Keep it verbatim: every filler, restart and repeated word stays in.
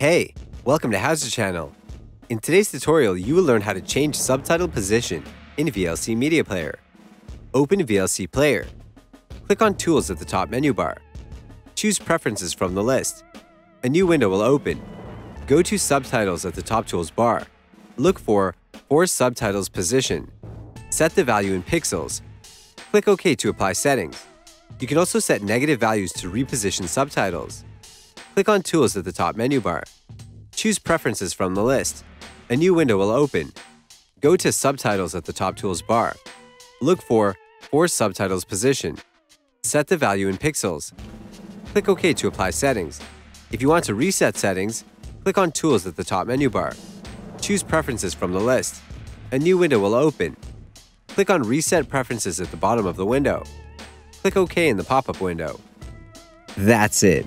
Hey, welcome to HOWZA channel. In today's tutorial, you will learn how to change subtitle position in V L C Media Player. Open V L C Player. Click on Tools at the top menu bar. Choose Preferences from the list. A new window will open. Go to Subtitles at the top tools bar. Look for Force Subtitles Position. Set the value in pixels. Click OK to apply settings. You can also set negative values to reposition subtitles. Click on Tools at the top menu bar. Choose Preferences from the list. A new window will open. Go to Subtitles at the top tools bar. Look for Force Subtitles Position. Set the value in pixels. Click OK to apply settings. If you want to reset settings, click on Tools at the top menu bar. Choose Preferences from the list. A new window will open. Click on Reset Preferences at the bottom of the window. Click OK in the pop-up window. That's it.